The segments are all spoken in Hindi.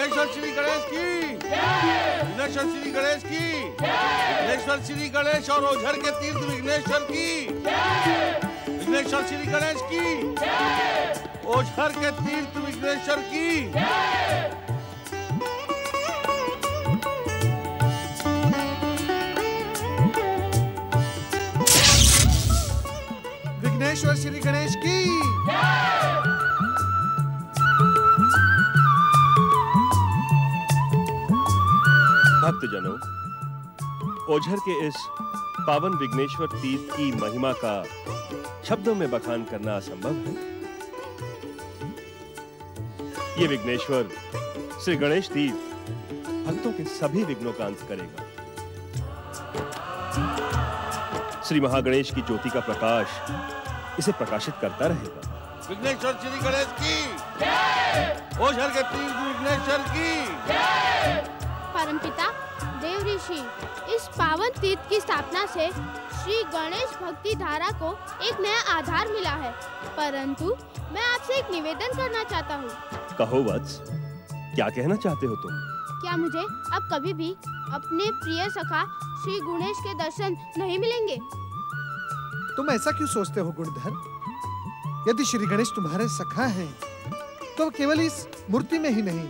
इलेक्शन श्री गणेश की, इलेक्शन श्री गणेश की, इलेक्शन श्री गणेश और ओझर के तीर्थ विघ्नेश्वर की, इलेक्शन श्री गणेश की, ओझर के तीर्थ विघ्नेश्वर की। श्री गणेश की। भक्तजनों, ओझर के इस पावन विघ्नेश्वर तीर्थ की महिमा का शब्दों में बखान करना असंभव है। ये विघ्नेश्वर श्री गणेश तीर्थ भक्तों के सभी विघ्नों का अंत करेगा। श्री महागणेश की ज्योति का प्रकाश इसे प्रकाशित करता रहेगा। विघ्नेश्वर श्री गणेश की, ओझर के तीर्थ विघ्नेश्वर की। परमपिता देव ऋषि, इस पावन तीर्थ की स्थापना से श्री गणेश भक्ति धारा को एक नया आधार मिला है, परंतु मैं आपसे एक निवेदन करना चाहता हूँ। कहो वत्स, क्या कहना चाहते हो तुम? क्या मुझे अब कभी भी अपने प्रिय सखा श्री गणेश के दर्शन नहीं मिलेंगे? तुम ऐसा क्यों सोचते हो गुणधर? यदि श्री गणेश तुम्हारे सखा हैं, तो केवल इस मूर्ति में ही नहीं,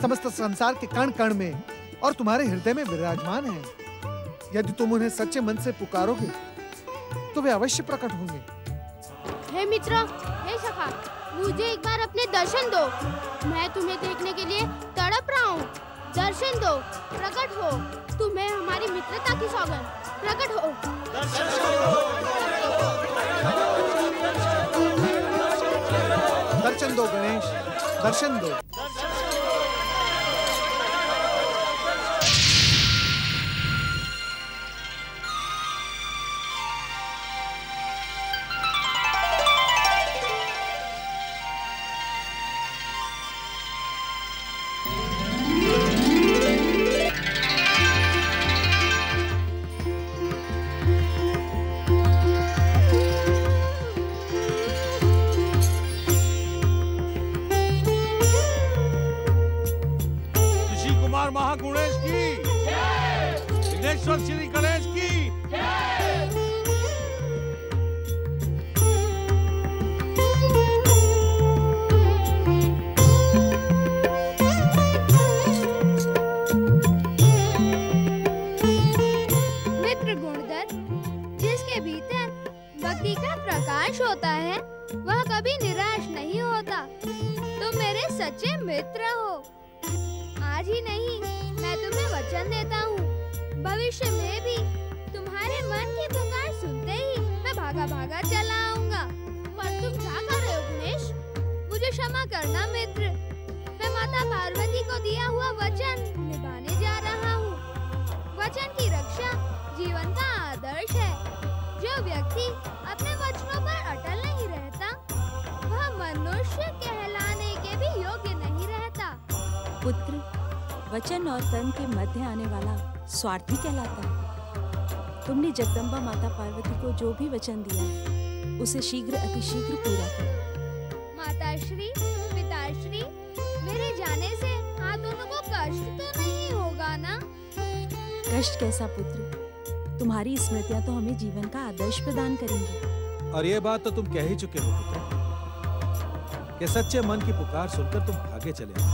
समस्त संसार के कण कण में और तुम्हारे हृदय में विराजमान हैं। यदि तुम उन्हें सच्चे मन से पुकारोगे तो वे अवश्य प्रकट होंगे। हे मित्र, हे सखा, मुझे एक बार अपने दर्शन दो। मैं तुम्हें देखने के लिए तड़प रहा हूँ। दर्शन दो, प्रकट हो, तुम्हें हमारी मित्रता की सौगंध। प्रकट हो, दर्शन दो, दर्शन दो गणेश, दर्शन दो। स्वार्थी कहलाता है। तुमने जगदम्बा माता पार्वती को जो भी वचन दिया है, उसे शीघ्र अतिशीघ्र पूरा करो। माताश्री, पिताश्री, मेरे जाने से आप दोनों को कष्ट तो नहीं होगा ना? कष्ट कैसा पुत्र, तुम्हारी स्मृतियाँ तो हमें जीवन का आदर्श प्रदान करेंगी। और ये बात तो तुम कह ही चुके हो पुत्र, कि सच्चे मन की पुकार सुनकर तुम आगे चले।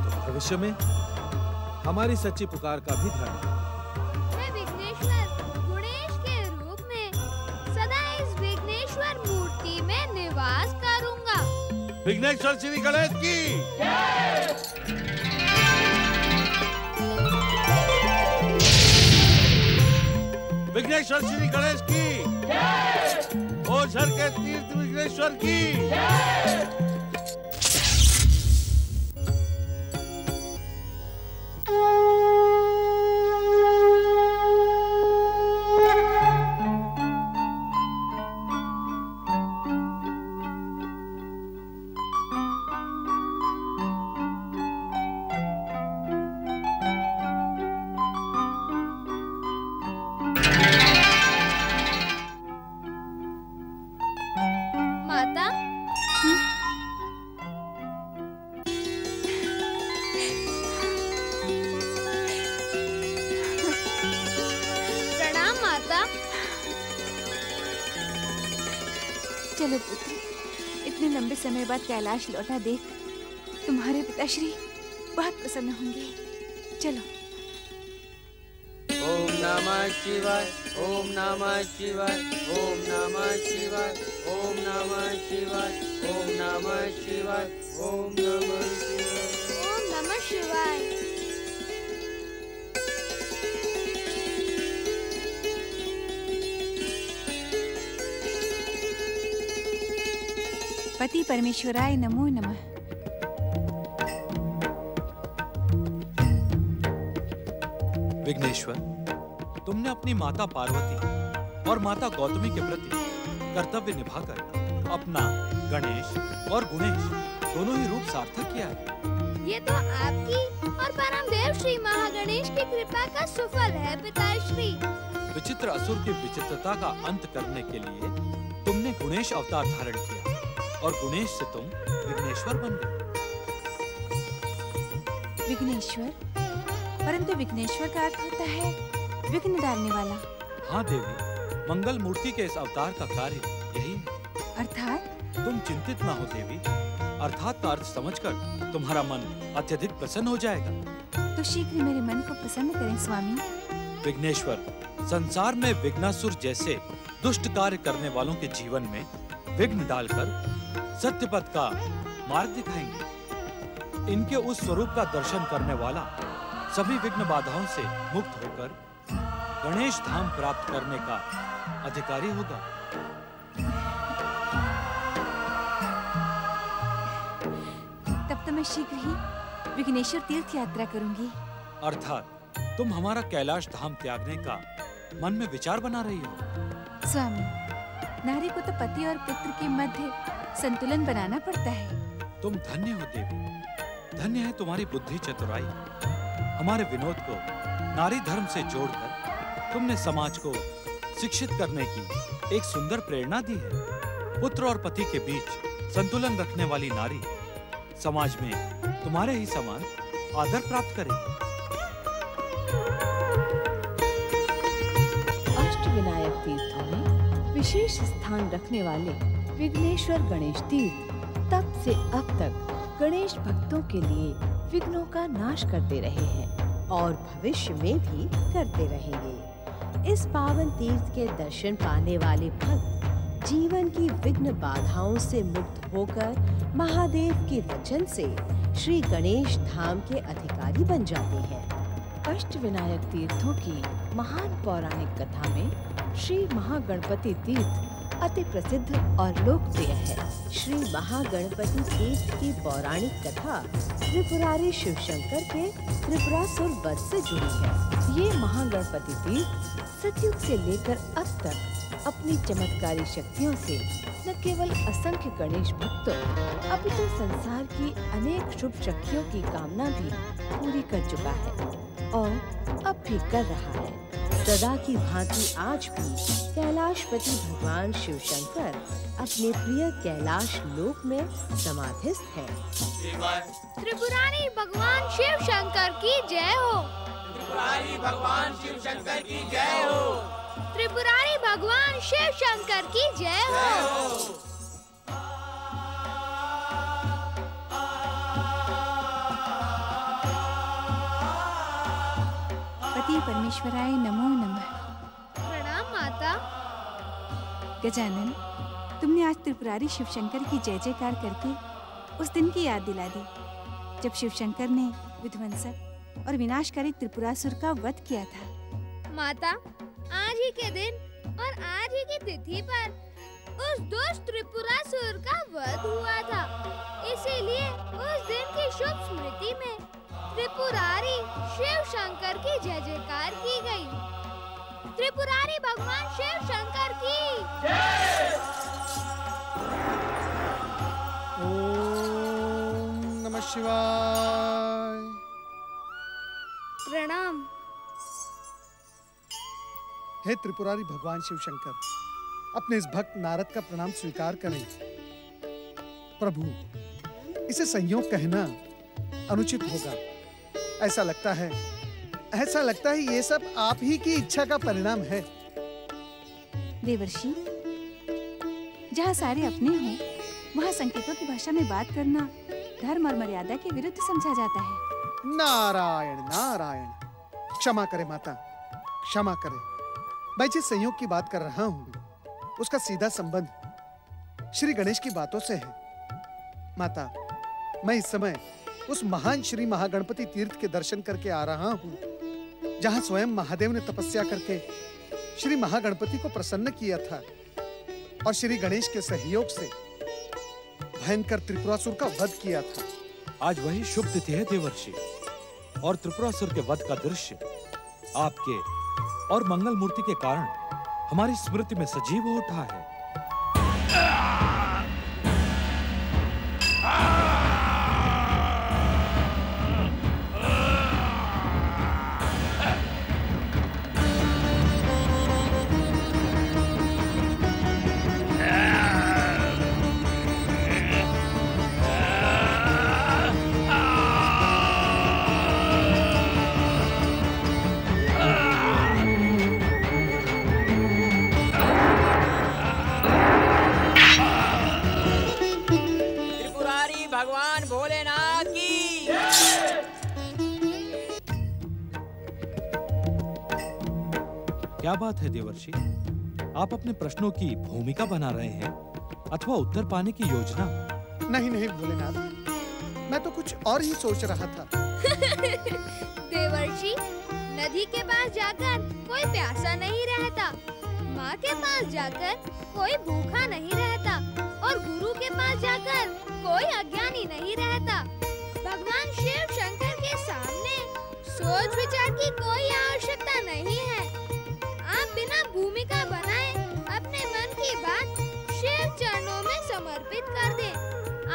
तो भविष्य में हमारी सच्ची पुकार का भी ध्यान रखो। मैं विघ्नेश्वर गणेश के रूप में सदा इस विघ्नेश्वर मूर्ति में निवास करूंगा। विघ्नेश्वर श्री गणेश की जय। विघ्नेश्वर श्री गणेश की जय। ओझर के तीर्थ विघ्नेश्वर की जय। चलो पुत्र, इतने लंबे समय बाद कैलाश लौटा देख तुम्हारे पिताश्री बहुत प्रसन्न होंगे। चलो। ओम नमः शिवाय, ओम नमः शिवाय, ओम नमः शिवाय, ओम नमः शिवाय, ओम नमः शिवाय, ओम नमः शिवाय, ओम नमः शिवाय। पति परमेश्वराय नमो नमः। विघ्नेश्वर, तुमने अपनी माता पार्वती और माता गौतमी के प्रति कर्तव्य निभाकर अपना गणेश और गुणेश दोनों ही रूप सार्थक किया है। ये तो आपकी और परम देव श्री महागणेश की कृपा का सुफल है पिताश्री। विचित्र असुर की विचित्रता का अंत करने के लिए तुमने गुणेश अवतार धारण किया और गुणेश से तुम विघ्नेश्वर बन गए। विघ्नेश्वर, परंतु विघ्नेश्वर का अर्थ होता है विघ्न डालने वाला। हाँ देवी, मंगल मूर्ति के इस अवतार का कार्य यही है। अर्थात? तुम चिंतित ना हो देवी, अर्थात का अर्थ समझकर तुम्हारा मन अत्यधिक प्रसन्न हो जाएगा। तो शीघ्र मेरे मन को प्रसन्न करें स्वामी। विघ्नेश्वर, संसार में विघ्नासुर जैसे दुष्ट कार्य करने वालों के जीवन में विघ्न डालकर सत्य पथ का मार्ग दिखाएंगे। इनके उस स्वरूप का दर्शन करने वाला सभी विघ्न बाधाओं से मुक्त होकर गणेश धाम प्राप्त करने का अधिकारी होगा। तब तो मैं शीघ्र ही विघ्नेश्वर तीर्थ यात्रा करूंगी। अर्थात तुम हमारा कैलाश धाम त्यागने का मन में विचार बना रही हो। स्वामी, नारी को तो पति और पुत्र के मध्य संतुलन बनाना पड़ता है। तुम धन्य हो देवी, धन्य है तुम्हारी बुद्धि चतुराई। हमारे विनोद को नारी धर्म से जोड़कर तुमने समाज को शिक्षित करने की एक सुंदर प्रेरणा दी है। पुत्र और पति के बीच संतुलन रखने वाली नारी समाज में तुम्हारे ही समान आदर प्राप्त करेगी। अष्टविनायक तीर्थों में विशेष स्थान रखने वाले विघ्नेश्वर गणेश तीर्थ तब से अब तक गणेश भक्तों के लिए विघ्नों का नाश करते रहे हैं और भविष्य में भी करते रहेंगे। इस पावन तीर्थ के दर्शन पाने वाले भक्त जीवन की विघ्न बाधाओं से मुक्त होकर महादेव के वचन से श्री गणेश धाम के अधिकारी बन जाते हैं। अष्टविनायक तीर्थों की महान पौराणिक कथा में श्री महागणपति तीर्थ अति प्रसिद्ध और लोकप्रिय है। श्री महागणपति तीर्थ की पौराणिक कथा त्रिपुरारी शिवशंकर के त्रिपुरासुर वध से जुड़ी है। ये महागणपति तीर्थ सतयुग से लेकर अब तक अपनी चमत्कारी शक्तियों से न केवल असंख्य गणेश भक्तों अपितु संसार की अनेक शुभ शक्तियों की कामना भी पूरी कर चुका है और अब भी कर रहा है। सदा की भांति आज भी कैलाशपति भगवान शिव शंकर अपने प्रिय कैलाश लोक में समाधिस्थ हैं। त्रिपुरारी भगवान शिव शंकर की जय हो। त्रिपुरारी भगवान शिव शंकर की जय हो। त्रिपुरारी भगवान शिव शंकर की जय हो। परमेश्वराय नमो नमः। प्रणाम माता। गजानन, तुमने आज त्रिपुरारी शिवशंकर की जय जयकार करके उस दिन की याद दिला दी जब शिवशंकर ने विध्वंसक और विनाशकारी त्रिपुरासुर का वध किया था। माता, आज ही के दिन और आज ही की तिथि पर उस दुष्ट त्रिपुरासुर का वध हुआ था, इसीलिए उस दिन की शुभ स्मृति में त्रिपुरारी शिव शंकर की जय जयकार की गई। त्रिपुरारी भगवान शिव शंकर की जय। ओम नमः शिवाय। प्रणाम। हे त्रिपुरारी भगवान शिव शंकर, अपने इस भक्त नारद का प्रणाम स्वीकार करें। प्रभु, इसे संयोग कहना अनुचित होगा। ऐसा लगता है ये सब आप ही की इच्छा का परिणाम है। देवर्षि, जहाँ सारे अपने हों वहाँ संकेतों की भाषा में बात करना धर्म और मर्यादा के विरुद्ध समझा जाता है। नारायण नारायण, क्षमा करे माता, क्षमा करे। मैं जिस संयोग की बात कर रहा हूँ उसका सीधा संबंध श्री गणेश की बातों से है। माता, मैं इस समय उस महान श्री महागणपति तीर्थ के दर्शन करके आ रहा हूँ जहाँ स्वयं महादेव ने तपस्या करके श्री महागणपति को प्रसन्न किया था और श्री गणेश के सहयोग से भयंकर त्रिपुरासुर का वध किया था। आज वही शुभ तिथि है देवर्षि, और त्रिपुरासुर के वध का दृश्य आपके और मंगल मूर्ति के कारण हमारी स्मृति में सजीव हो उठा है। क्या बात है देवर्षि, आप अपने प्रश्नों की भूमिका बना रहे हैं अथवा उत्तर पाने की योजना? नहीं नहीं भोलेनाथ, मैं तो कुछ और ही सोच रहा था। देवर्षि, नदी के पास जाकर कोई प्यासा नहीं रहता, माँ के पास जाकर कोई भूखा नहीं रहता और गुरु के पास जाकर कोई अज्ञानी नहीं रहता। भगवान शिव शंकर के सामने सोच विचार की कोई आवश्यकता नहीं है। आप बिना भूमिका बनाए अपने मन की बात शिव चरणों में समर्पित कर दें,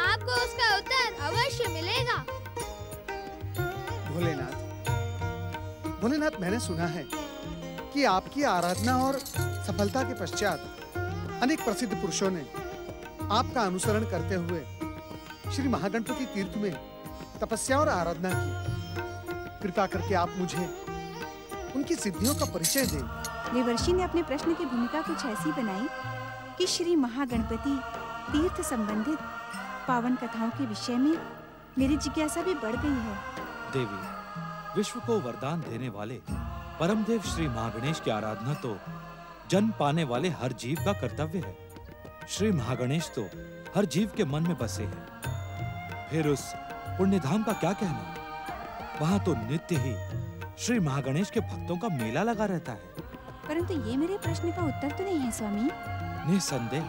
आपको उसका उत्तर अवश्य मिलेगा। भोलेनाथ, भोलेनाथ, मैंने सुना है कि आपकी आराधना और सफलता के पश्चात अनेक प्रसिद्ध पुरुषों ने आपका अनुसरण करते हुए श्री महागणपति तीर्थ में तपस्या और आराधना की। कृपा करके आप मुझे उनकी सिद्धियों का परिचय दें। देवर्षि ने अपने प्रश्न की भूमिका कुछ ऐसी बनाई कि श्री महागणपति तीर्थ संबंधित पावन कथाओं के विषय में मेरी जिज्ञासा भी बढ़ गई है। देवी, विश्व को वरदान देने वाले परम देव श्री महागणेश की आराधना तो जन्म पाने वाले हर जीव का कर्तव्य है। श्री महागणेश तो हर जीव के मन में बसे हैं। फिर उस पुण्यधाम का क्या कहना, वहाँ तो नित्य ही श्री महागणेश के भक्तों का मेला लगा रहता है। परंतु ये मेरे प्रश्न का उत्तर तो नहीं है स्वामी। निसंदेह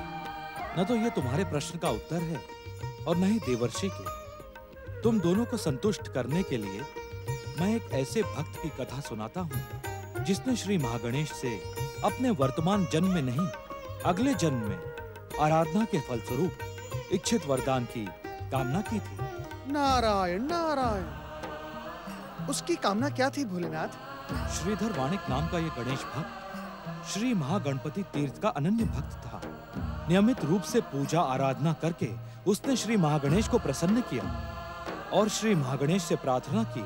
न तो ये तुम्हारे प्रश्न का उत्तर है और न ही देवर्षि के। तुम दोनों को संतुष्ट करने के लिए मैं एक ऐसे भक्त की कथा सुनाता हूँ जिसने श्री महागणेश से अपने वर्तमान जन्म में नहीं अगले जन्म में आराधना के फलस्वरूप इच्छित वरदान की कामना की थी। नारायण नारायण, उसकी कामना क्या थी भोलेनाथ? श्रीधर वाणिक नाम का ये गणेश भक्त श्री महागणपति तीर्थ का अनन्य भक्त था। नियमित रूप से पूजा आराधना करके उसने श्री महागणेश को प्रसन्न किया और श्री महागणेश से प्रार्थना की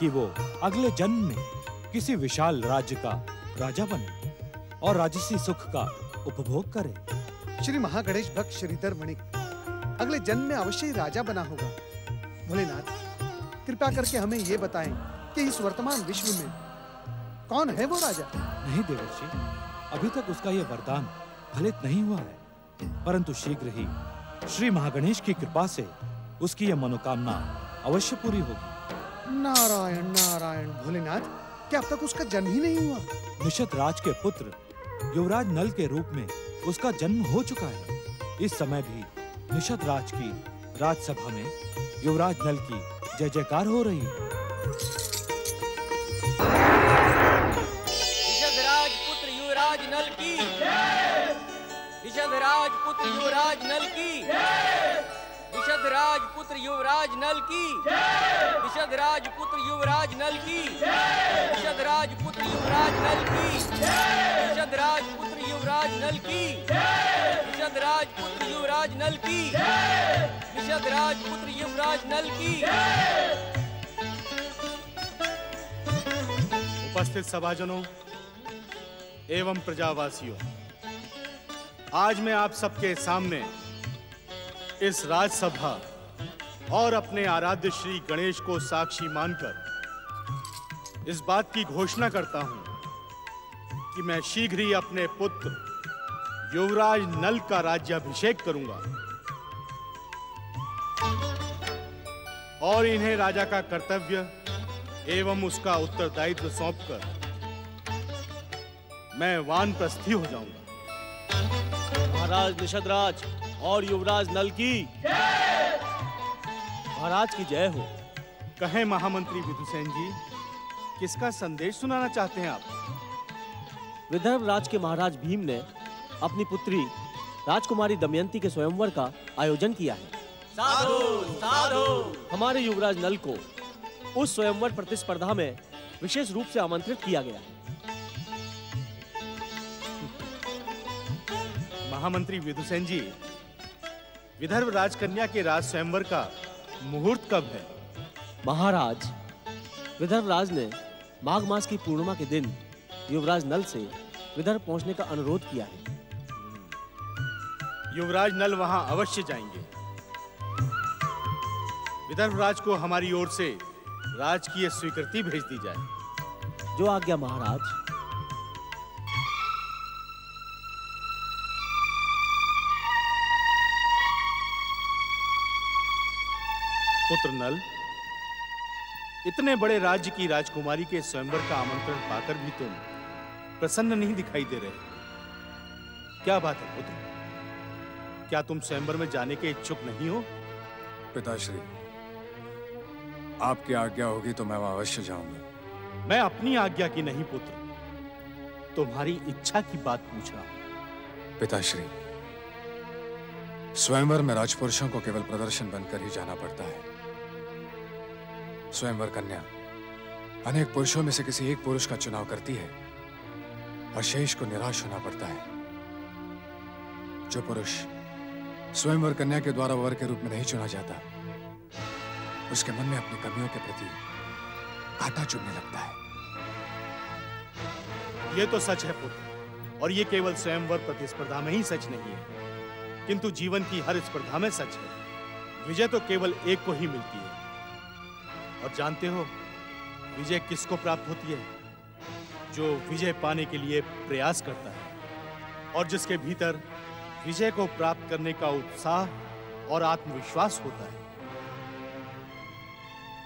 कि वो अगले जन्म में किसी विशाल राज्य का राजा बने और राजसी सुख का उपभोग करे। श्री महागणेश भक्त श्रीधर वाणिक अगले जन्म में अवश्य ही राजा बना होगा। भोलेनाथ, कृपा करके हमें ये बताएं कि इस वर्तमान विश्व में कौन है वो राजा? नहीं देवर्षि, अभी तक उसका ये वरदान फलित नहीं हुआ है, परंतु शीघ्र ही श्री महागणेश की कृपा से उसकी ये मनोकामना अवश्य पूरी होगी। नारायण नारायण, भोलेनाथ, क्या अब तक उसका जन्म ही नहीं हुआ? निषाद राज के पुत्र युवराज नल के रूप में उसका जन्म हो चुका है। इस समय भी निषाद राज की राजसभा में युवराज नल की जय जयकार हो रही है। उपस्थित सभाजनों एवं प्रजावासियों, आज मैं आप सबके सामने इस राजसभा और अपने आराध्य श्री गणेश को साक्षी मानकर इस बात की घोषणा करता हूं कि मैं शीघ्र ही अपने पुत्र युवराज नल का राज्याभिषेक करूंगा और इन्हें राजा का कर्तव्य एवं उसका उत्तरदायित्व सौंपकर मैं वानप्रस्थी हो जाऊंगा। महाराज निषदराज और युवराज नल की जय। महाराज की जय हो। कहें महामंत्री विदुषेन जी, किसका संदेश सुनाना चाहते हैं आप? विदर्भ राज के महाराज भीम ने अपनी पुत्री राजकुमारी दमयंती के स्वयंवर का आयोजन किया है। साधु साधु। हमारे युवराज नल को उस स्वयंवर प्रतिस्पर्धा में विशेष रूप से आमंत्रित किया गया है। महामंत्री विदुषेन जी, विदर्भ राजकन्या के राज स्वयंवर का मुहूर्त कब है? महाराज, विदर्भ राज ने माघ मास की पूर्णिमा के दिन युवराज नल से विदर्भ पहुंचने का अनुरोध किया है। युवराज नल वहां अवश्य जाएंगे। विदर्भ राज को हमारी ओर से राजकीय स्वीकृति भेज दी जाए। जो आज्ञा महाराज। पुत्र नल, इतने बड़े राज्य की राजकुमारी के स्वयंवर का आमंत्रण पाकर भी तुम प्रसन्न नहीं दिखाई दे रहे, क्या बात है पुत्र? क्या तुम स्वयंवर में जाने के इच्छुक नहीं हो? पिताश्री, आपकी आज्ञा होगी तो मैं वहां अवश्य जाऊंगा। मैं अपनी आज्ञा की नहीं पुत्र, तुम्हारी इच्छा की बात पूछ रहा हूं। पिताश्री, स्वयंवर में राजपुरुषों को केवल प्रदर्शन बनकर ही जाना पड़ता है। स्वयंवर कन्या अनेक पुरुषों में से किसी एक पुरुष का चुनाव करती है और शेष को निराश होना पड़ता है। जो पुरुष स्वयंवर कन्या के द्वारा वर के रूप में नहीं चुना जाता, उसके मन में अपनी कमियों के प्रति कांटा चुभने लगता है। यह तो सच है पुत्र, और यह केवल स्वयंवर प्रतिस्पर्धा में ही सच नहीं है, किंतु जीवन की हर स्पर्धा में सच है। विजय तो केवल एक को ही मिलती है, और जानते हो विजय किसको प्राप्त होती है? जो विजय पाने के लिए प्रयास करता है और जिसके भीतर विजय को प्राप्त करने का उत्साह और आत्मविश्वास होता है।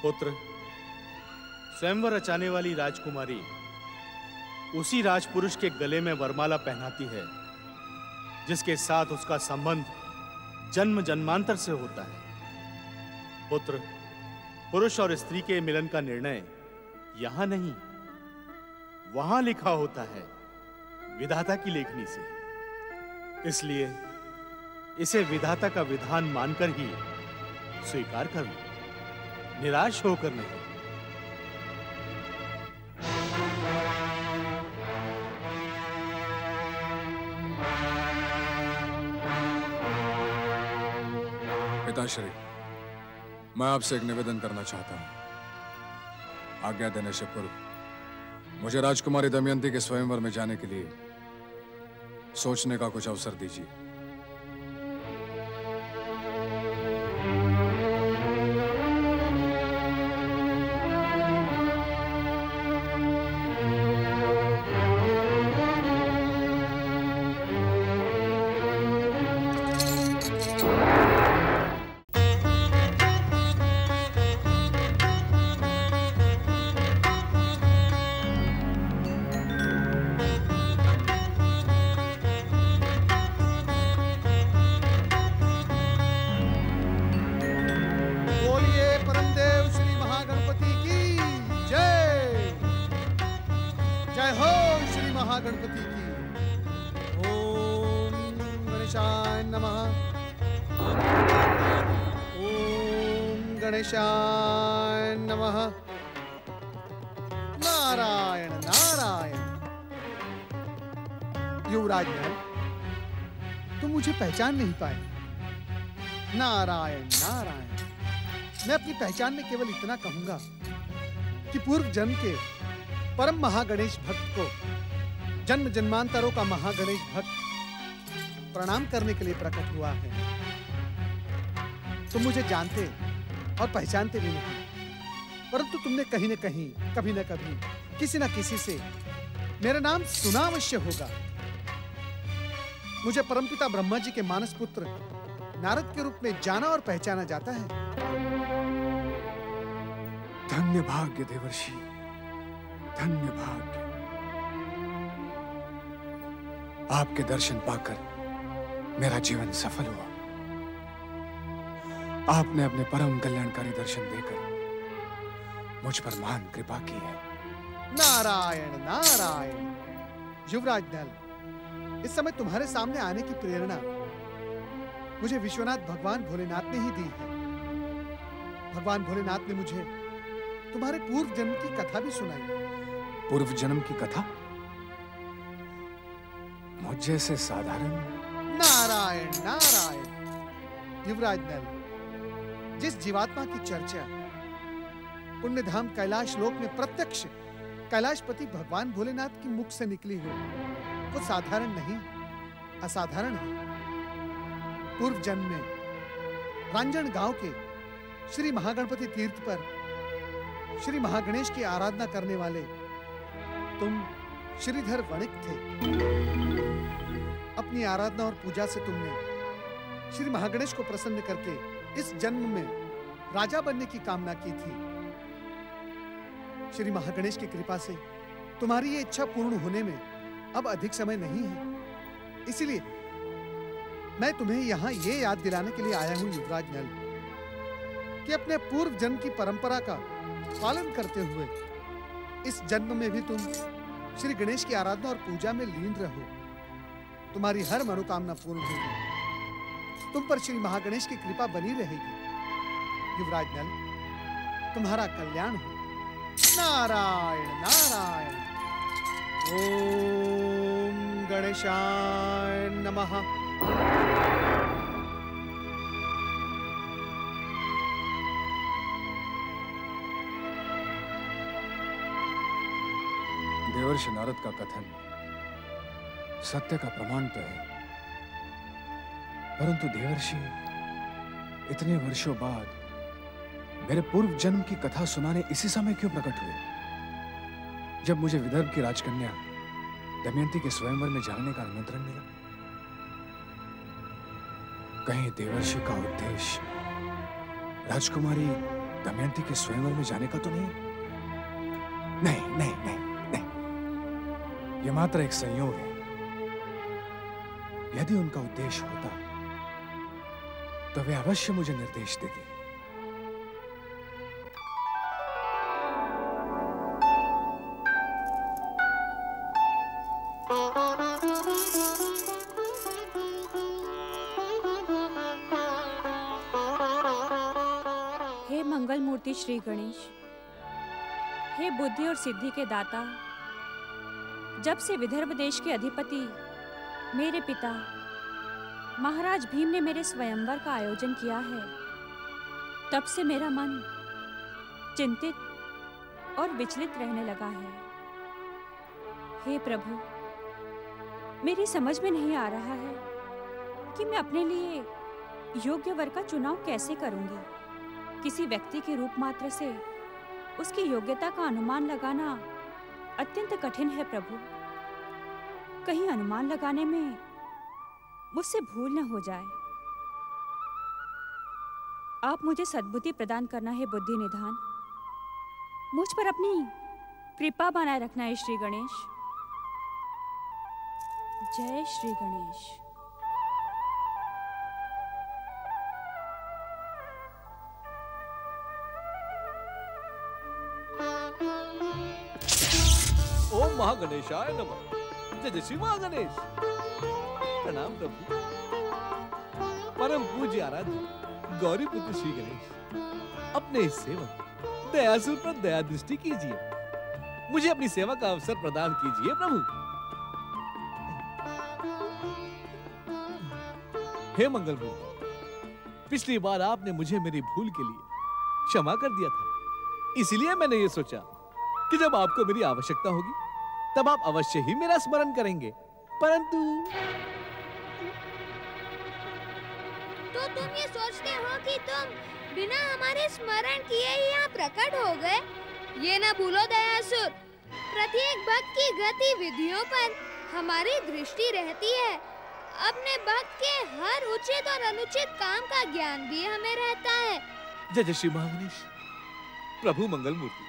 पुत्र, स्वयंवर रचाने वाली राजकुमारी उसी राजपुरुष के गले में वरमाला पहनाती है जिसके साथ उसका संबंध जन्म जन्मांतर से होता है। पुत्र, पुरुष और स्त्री के मिलन का निर्णय यहां नहीं, वहां लिखा होता है, विधाता की लेखनी से। इसलिए इसे विधाता का विधान मानकर ही स्वीकार कर लो, निराश होकर नहीं। पिताश्री, मैं आपसे एक निवेदन करना चाहता हूं। आज्ञा देने से पूर्व मुझे राजकुमारी दमयंती के स्वयंवर में जाने के लिए सोचने का कुछ अवसर दीजिए। पहचान नहीं पाए। नारायण नारायण। मैं अपनी पहचान में केवल इतना कहूंगा कि पूर्व जन्म के परम महागणेश भक्त को जन्म जन्मांतरों का महागणेश भक्त प्रणाम करने के लिए प्रकट हुआ है। तुम मुझे जानते और पहचानते भी नहीं, परंतु तुमने कहीं न कहीं, कभी न कभी, किसी न किसी से मेरा नाम सुना अवश्य होगा। मुझे परमपिता ब्रह्मा जी के मानस पुत्र नारद के रूप में जाना और पहचाना जाता है। धन्य भाग्य देवर्षि, धन्य भाग्य। आपके दर्शन पाकर मेरा जीवन सफल हुआ। आपने अपने परम कल्याणकारी दर्शन देकर मुझ पर महान कृपा की है। नारायण नारायण। युवराज दल, इस समय तुम्हारे सामने आने की प्रेरणा मुझे विश्वनाथ भगवान भोलेनाथ ने ही दी है। भगवान भोलेनाथ ने मुझे तुम्हारे पूर्व जन्म की कथा भी सुनाई। पूर्व जन्म की कथा? मुझ जैसे साधारण? नारायण नारायण। युवराज दल, जिस जीवात्मा की चर्चा पुण्यधाम कैलाश लोक में प्रत्यक्ष कैलाशपति भगवान भोलेनाथ के मुख से निकली हो, वो साधारण नहीं, असाधारण है। पूर्व जन्म में रांझण गांव के श्री महागणपति तीर्थ पर श्री महागणेश की आराधना करने वाले तुम श्रीधर वणिक थे। अपनी आराधना और पूजा से तुमने श्री महागणेश को प्रसन्न करके इस जन्म में राजा बनने की कामना की थी। श्री महागणेश की कृपा से तुम्हारी ये इच्छा पूर्ण होने में अब अधिक समय नहीं है, इसीलिए मैं तुम्हें यहाँ ये याद दिलाने के लिए आया हूँ युवराज नल, कि अपने पूर्व जन्म की परंपरा का पालन करते हुए इस जन्म में भी तुम श्री गणेश की आराधना और पूजा में लीन रहो। तुम्हारी हर मनोकामना पूर्ण होगी, तुम पर श्री महागणेश की कृपा बनी रहेगी। युवराज नल, तुम्हारा कल्याण हो। नारायण नारायण। ओम गणेशाय नमः। देवर्षि नारद का कथन सत्य का प्रमाण तो है, परंतु देवर्षि इतने वर्षों बाद मेरे पूर्व जन्म की कथा सुनाने इसी समय क्यों प्रकट हुए, जब मुझे विदर्भ की राजकन्या दमयंती के स्वयंवर में जाने का निमंत्रण मिला? कहीं देवर्षि का उद्देश्य राजकुमारी दमयंती के स्वयंवर में जाने का तो नहीं? नहीं नहीं नहीं नहीं, यह मात्र एक संयोग है। यदि उनका उद्देश्य होता तो वे अवश्य मुझे निर्देश देते। श्री गणेश, हे बुद्धि और सिद्धि के दाता, जब से विदर्भ देश के अधिपति मेरे पिता महाराज भीम ने मेरे स्वयंवर का आयोजन किया है, तब से मेरा मन चिंतित और विचलित रहने लगा है। हे प्रभु, मेरी समझ में नहीं आ रहा है कि मैं अपने लिए योग्य वर का चुनाव कैसे करूंगी। किसी व्यक्ति के रूप मात्र से उसकी योग्यता का अनुमान लगाना अत्यंत कठिन है प्रभु। कहीं अनुमान लगाने में मुझसे भूल न हो जाए। आप मुझे सद्बुद्धि प्रदान करना है बुद्धि निधान। मुझ पर अपनी कृपा बनाए रखना है श्री गणेश। जय श्री गणेश। महागणेशाय नमः। जय जय श्री महागणेश। प्रणाम प्रभु। परम पूज्य आराध्य गौरी पुत्र श्री गणेश, अपने इस सेवक दयासुर पर दया दृष्टि कीजिए। मुझे अपनी सेवा का अवसर प्रदान कीजिए प्रभु। हे मंगल गुरु, पिछली बार आपने मुझे मेरी भूल के लिए क्षमा कर दिया था, इसलिए मैंने ये सोचा कि जब आपको मेरी आवश्यकता होगी तब आप अवश्य ही मेरा स्मरण करेंगे, परंतु तो तुम ये सोचते हो कि तुम बिना हमारे स्मरण किए ही यहाँ प्रकट हो गए? ये ना भूलो दयासुर, प्रत्येक भक्त की गतिविधियों पर हमारी दृष्टि रहती है। अपने भक्त के हर उचित और अनुचित काम का ज्ञान भी हमें रहता है। जय जय श्री महावनीश। प्रभु मंगलमूर्ति,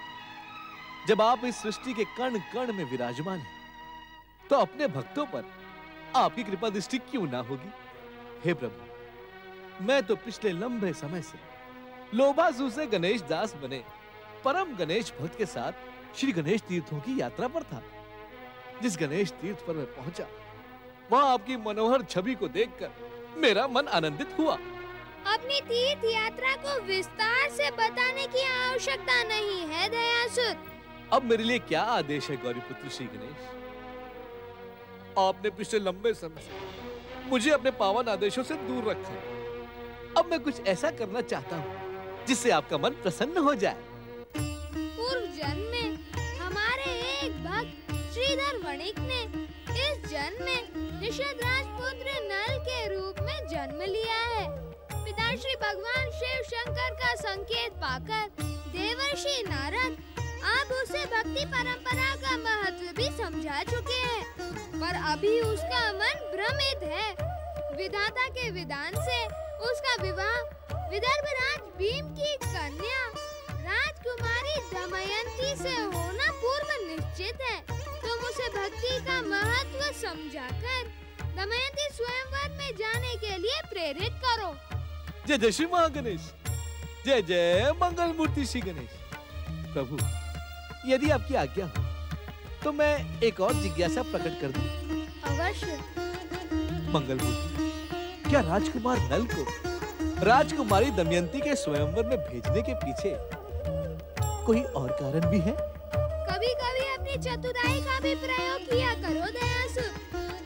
जब आप इस सृष्टि के कण कण में विराजमान हैं, तो अपने भक्तों पर आपकी कृपा दृष्टि क्यों ना होगी? हे प्रभु, मैं तो पिछले लंबे समय से लोभासु से गणेश दास बने परम गणेश भक्त के साथ श्री गणेश तीर्थों की यात्रा पर था। जिस गणेश तीर्थ पर मैं पहुंचा, वहाँ आपकी मनोहर छवि को देखकर मेरा मन आनंदित हुआ। अपनी तीर्थ यात्रा को विस्तार से बताने की आवश्यकता नहीं है दयासुर। अब मेरे लिए क्या आदेश है गौरीपुत्र श्री गणेश? आपने पिछले लंबे समय से मुझे अपने पावन आदेशों से दूर रखा है। अब मैं कुछ ऐसा करना चाहता हूँ जिससे आपका मन प्रसन्न हो जाए। पूर्व जन्म में हमारे एक भक्त श्रीधर वणिक ने इस जन्म में निषेधराज पुत्र नल के रूप में जन्म लिया है। पिताश्री भगवान शिव शंकर का संकेत पाकर देवर्षि नारद आप उसे भक्ति परंपरा का महत्व भी समझा चुके हैं, पर अभी उसका मन भ्रमित है। विधाता के विधान से उसका विवाह विदर्भराज भीम की कन्या राजकुमारी दमयंती से होना पूर्व निश्चित है। तुम उसे भक्ति का महत्व समझाकर दमयंती स्वयंवर में जाने के लिए प्रेरित करो। जय जय श्री महागणेश, जय जय मंगल मूर्ति श्री गणेश। प्रभु, यदि आपकी आज्ञा हो तो मैं एक और जिज्ञासा प्रकट कर दूं। अवश्य। मंगल मूर्ति, क्या राजकुमार नल को राजकुमारी दमयंती के स्वयंवर में भेजने के पीछे कोई और कारण भी है? चतुराई का भी प्रयोग किया करो दयासुर।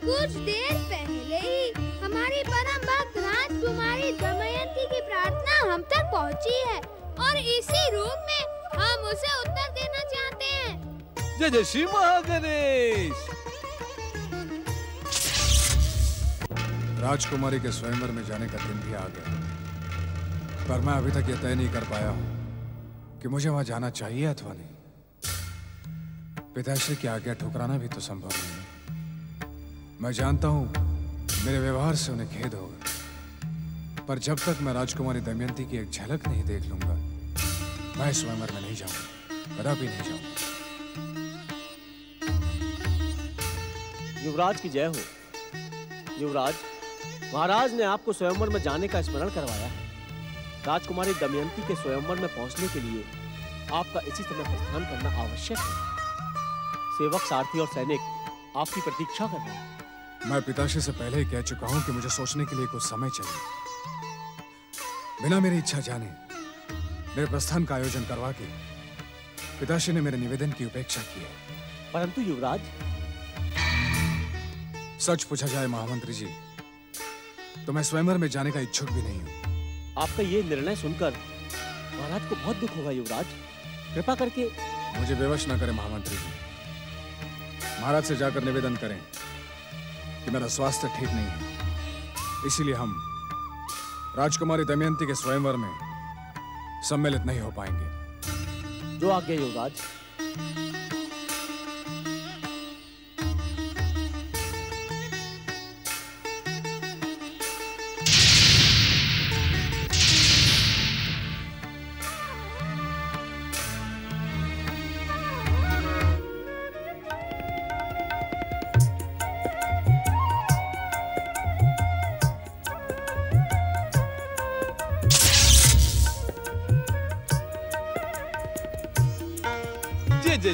कुछ देर पहले ही हमारी परम भक्त राजकुमारी दमयंती की प्रार्थना हम तक पहुंची है और इसी रूप में हम उसे उत्तर देना चाहते हैं। जय जय श्री महागणेश। राजकुमारी के स्वयंवर में जाने का दिन भी आ गया, पर मैं अभी तक यह तय नहीं कर पाया हूँ कि मुझे वहाँ जाना चाहिए अथवा नहीं। पिताश्री की आज्ञा ठुकराना भी तो संभव नहीं। मैं जानता हूँ मेरे व्यवहार से उन्हें खेद होगा, पर जब तक मैं राजकुमारी दमयंती की एक झलक नहीं देख लूंगा, मैं स्वयंवर में नहीं जाऊंगा, कदापि नहीं जाऊंगा। युवराज की जय हो। युवराज, महाराज ने आपको स्वयंवर में जाने का स्मरण करवाया है। राजकुमारी दमयंती के स्वयंवर में पहुंचने के लिए आपका इसी समय प्रस्थान करना आवश्यक है। सेवक, सारथी और सैनिक आपकी प्रतीक्षा कर रहे हैं। मैं पिताश्री से पहले ही कह चुका हूं कि मुझे सोचने के लिए कुछ समय चाहिए। बिना मेरी इच्छा जाने मेरे प्रस्थान का आयोजन करवा के पिताश्री ने मेरे निवेदन की उपेक्षा की है। परंतु युवराज, सच पूछा जाए महामंत्री जी, तो मैं स्वयंवर में जाने का इच्छुक भी नहीं हूँ। आपका ये निर्णय सुनकर महाराज को बहुत दुख होगा। युवराज, कृपा करके मुझे विवश न करें। महामंत्री जी, महाराज से जाकर निवेदन करें कि मेरा स्वास्थ्य ठीक नहीं है, इसीलिए हम राजकुमारी दमयंती के स्वयंवर में सम्मिलित नहीं हो पाएंगे। जो आज्ञा युवराज।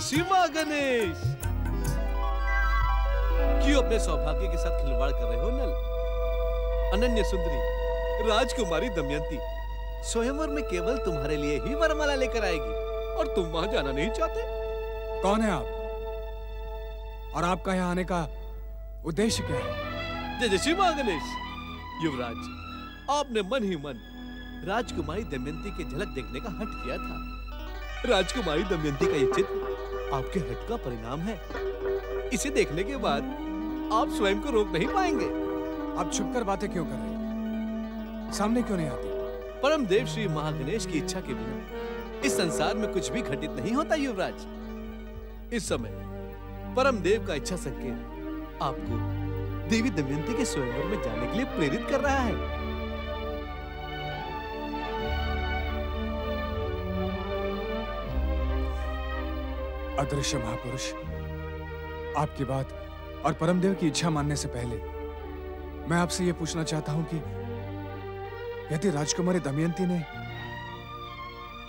श्री महागणेश, क्यों अपने सौभाग्य के साथ खिलवाड़ कर रहे हो नल? अनन्य सुंदरी राजकुमारी दमयंती स्वयंवर में केवल तुम्हारे लिए ही वरमाला लेकर आएगी और तुम वहां जाना नहीं चाहते। कौन है आप और आपका यहाँ आने का उद्देश्य क्या है? जय जय श्री महागणेश। युवराज, आपने मन ही मन राजकुमारी दमयंती की झलक देखने का हट किया था। राजकुमारी दमयंती का ये चित्र आपके हट का परिणाम है। इसे देखने के बाद आप स्वयं को रोक नहीं पाएंगे। आप छुपकर बातें क्यों कर रहे हैं? सामने क्यों नहीं आती? परम देव श्री महागणेश की इच्छा के बिना इस संसार में कुछ भी घटित नहीं होता युवराज। इस समय परम देव का इच्छा संकेत आपको देवी दमयंती के स्वयंवर में जाने के लिए प्रेरित कर रहा है। अदृश्य महापुरुष, आपकी बात और परमदेव की इच्छा मानने से पहले मैं आपसे यह पूछना चाहता हूं कि यदि राजकुमारी दमयंती ने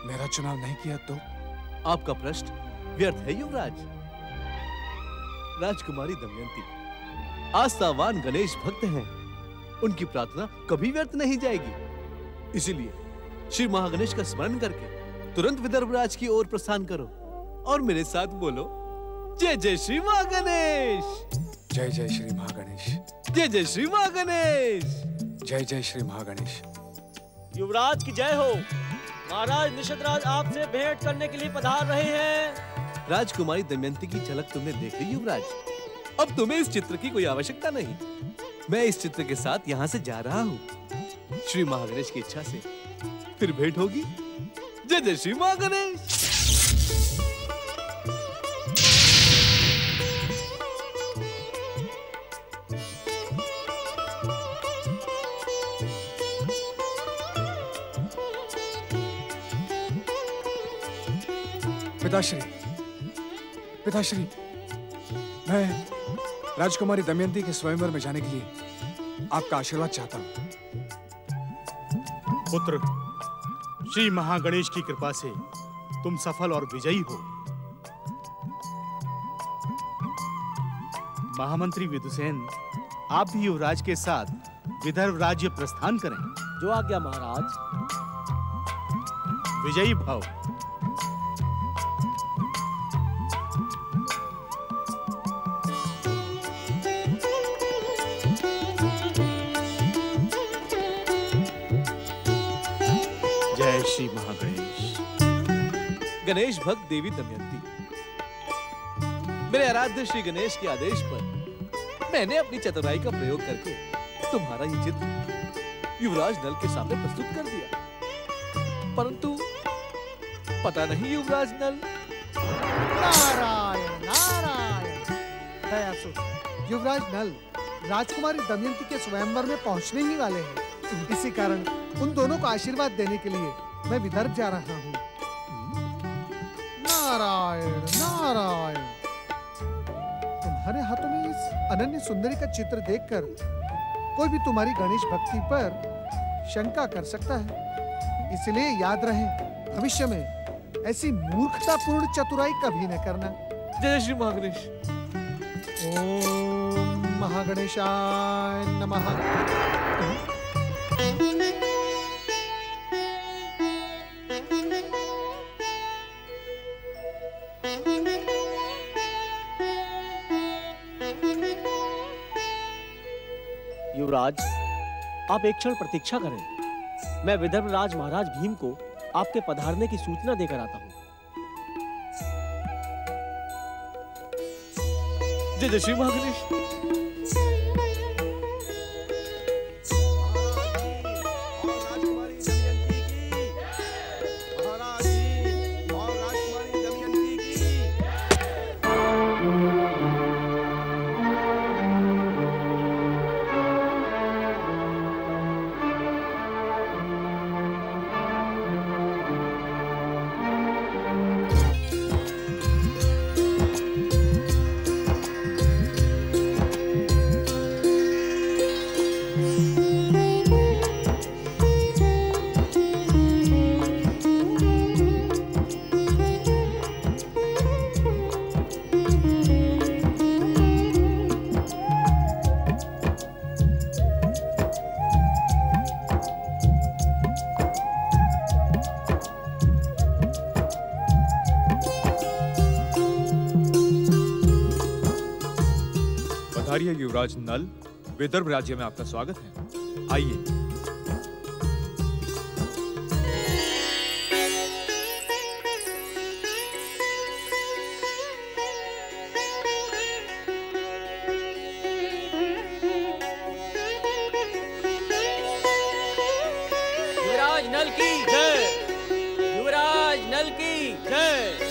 मेरा चुनाव नहीं किया तो? आपका प्रश्न व्यर्थ है युवराज। राजकुमारी दमयंती आस्थावान गणेश भक्त हैं, उनकी प्रार्थना कभी व्यर्थ नहीं जाएगी। इसीलिए श्री महागणेश का स्मरण करके तुरंत विदर्भराज की ओर प्रस्थान करो और मेरे साथ बोलो जय जय श्री महागणेश। जय जय श्री महागणेश। जय जय श्री महागणेश। जय जय श्री महागणेश। युवराज की जय हो। महाराज निषदराज आपसे भेंट करने के लिए पधार रहे हैं। राजकुमारी दमयंती की झलक तुमने देख ली युवराज, अब तुम्हें इस चित्र की कोई आवश्यकता नहीं। मैं इस चित्र के साथ यहाँ से जा रहा हूँ। श्री महागणेश की इच्छा से फिर भेंट होगी। जय जय श्री महागणेश। पिताश्री, पिताश्री, मैं राजकुमारी दमयंती के स्वयंवर में जाने के लिए आपका आशीर्वाद चाहता हूं। पुत्र, श्री महागणेश की कृपा से तुम सफल और विजयी हो। महामंत्री विदुसेन, आप भी युवराज के साथ विदर्भ राज्य प्रस्थान करें। जो आज्ञा महाराज। विजयी भव। श्री महागणेश। गणेश भक्त देवी दमयंती, मेरे आराध्य श्री गणेश के आदेश पर मैंने अपनी चतुराई का प्रयोग करके तुम्हारा ये चित्र युवराज नल के सामने प्रस्तुत कर दिया, परंतु पता नहीं युवराज नल। नारायण नारायण। दयासु युवराज नल राजकुमारी दमयंती के स्वयंवर में पहुंचने ही वाले हैं। इसी कारण उन दोनों को आशीर्वाद देने के लिए मैं विदर्भ जा रहा हूँ। नारायण नारायण। तुम्हारे हाथों में इस अनन्य सुंदरी का चित्र देखकर कोई भी तुम्हारी गणेश भक्ति पर शंका कर सकता है, इसलिए याद रहे भविष्य में ऐसी मूर्खतापूर्ण चतुराई कभी न करना। जय श्री महागणेश। ओम महागणेशाय नमः। युवराज, आप एक क्षण प्रतीक्षा करें। मैं विदर्भराज महाराज भीम को आपके पधारने की सूचना देकर आता हूँ। जय जय श्री महागणेश। युवराज नल, विदर्भ राज्य में आपका स्वागत है। आइए। नेशनल की जय।